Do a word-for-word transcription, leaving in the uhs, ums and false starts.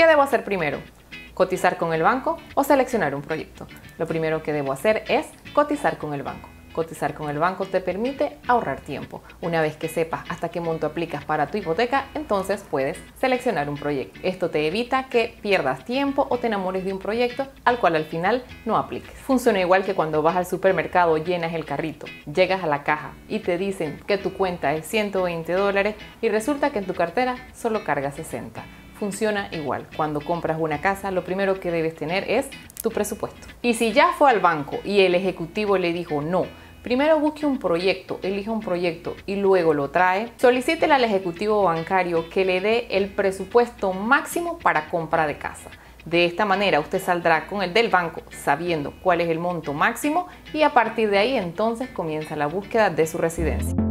¿Qué debo hacer primero? ¿Cotizar con el banco o seleccionar un proyecto? Lo primero que debo hacer es cotizar con el banco. Cotizar con el banco te permite ahorrar tiempo. Una vez que sepas hasta qué monto aplicas para tu hipoteca, entonces puedes seleccionar un proyecto. Esto te evita que pierdas tiempo o te enamores de un proyecto al cual al final no apliques. Funciona igual que cuando vas al supermercado, llenas el carrito, llegas a la caja y te dicen que tu cuenta es ciento veinte dólares y resulta que en tu cartera solo cargas sesenta. Funciona igual. Cuando compras una casa, lo primero que debes tener es tu presupuesto. Y si ya fue al banco y el ejecutivo le dijo no, primero busque un proyecto, elija un proyecto y luego lo trae, solicítele al ejecutivo bancario que le dé el presupuesto máximo para compra de casa. De esta manera usted saldrá con el del banco sabiendo cuál es el monto máximo y a partir de ahí entonces comienza la búsqueda de su residencia.